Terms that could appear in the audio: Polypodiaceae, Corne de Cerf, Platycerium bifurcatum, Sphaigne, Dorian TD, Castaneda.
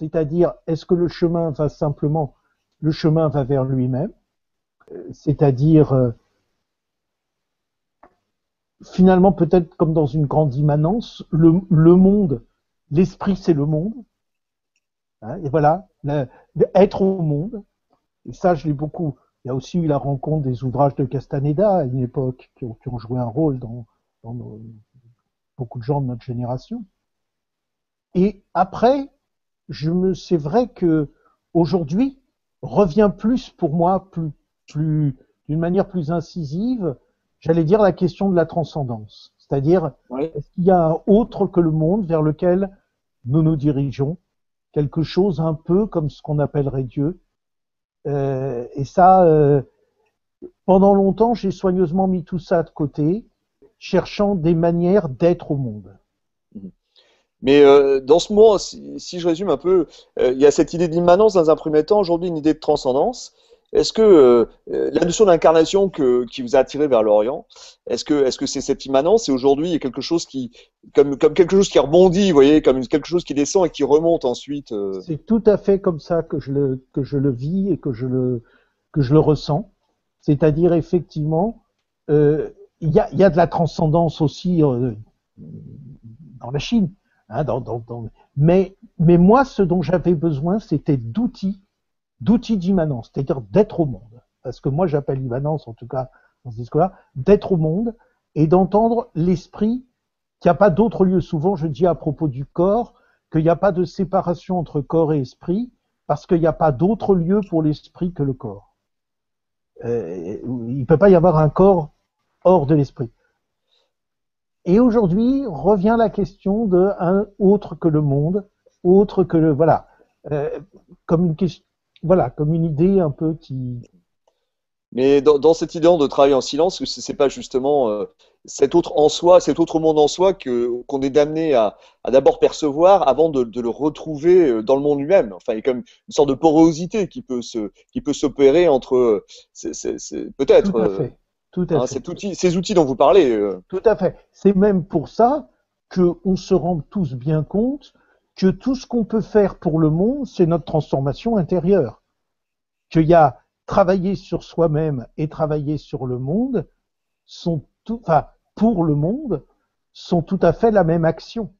c'est-à-dire est-ce que le chemin va simplement, le chemin va vers lui-même, c'est-à-dire finalement peut-être comme dans une grande immanence, le monde, l'esprit c'est le monde, hein, et voilà, être au monde, et ça je l'ai beaucoup, il y a aussi eu la rencontre des ouvrages de Castaneda à une époque qui ont joué un rôle dans beaucoup de gens de notre génération. Et après, c'est vrai que aujourd'hui revient plus pour moi, d'une manière plus incisive, j'allais dire la question de la transcendance. C'est-à-dire, oui. Est-ce qu'il y a un autre que le monde vers lequel nous nous dirigeons, quelque chose un peu comme ce qu'on appellerait Dieu. Et ça, pendant longtemps, j'ai soigneusement mis tout ça de côté, cherchant des manières d'être au monde. Mais dans ce moment, si je résume un peu, il y a cette idée d'immanence dans un premier temps, aujourd'hui une idée de transcendance. Est-ce que la notion d'incarnation qui vous a attiré vers l'Orient, est-ce que c'est cette immanence et aujourd'hui quelque chose qui, comme quelque chose qui rebondit, vous voyez, comme quelque chose qui descend et qui remonte ensuite C'est tout à fait comme ça que je le vis et que je le ressens. C'est-à-dire effectivement, il y a de la transcendance aussi dans la Chine. Hein, mais moi, ce dont j'avais besoin, c'était d'outils d'immanence, c'est-à-dire d'être au monde. Parce que moi, j'appelle immanence, en tout cas, dans ce discours-là, d'être au monde et d'entendre l'esprit qu'il n'y a pas d'autre lieu. Souvent, je dis à propos du corps qu'il n'y a pas de séparation entre corps et esprit parce qu'il n'y a pas d'autre lieu pour l'esprit que le corps. Il ne peut pas y avoir un corps hors de l'esprit. Et aujourd'hui revient la question de un autre que le monde, autre que le voilà, comme une question, voilà, comme une idée un peu qui. Mais dans cette idée de travailler en silence, c'est pas justement cet autre en soi, cet autre monde en soi qu'on est damné à d'abord percevoir avant de le retrouver dans le monde lui-même. Enfin, il y a comme une sorte de porosité qui peut s'opérer entre peut-être. Tout à fait. Tout à fait. Ces outils dont vous parlez. Tout à fait. C'est même pour ça qu'on se rend tous bien compte que tout ce qu'on peut faire pour le monde, c'est notre transformation intérieure. Qu'il y a travailler sur soi-même et travailler sur le monde, pour le monde, sont tout à fait la même action.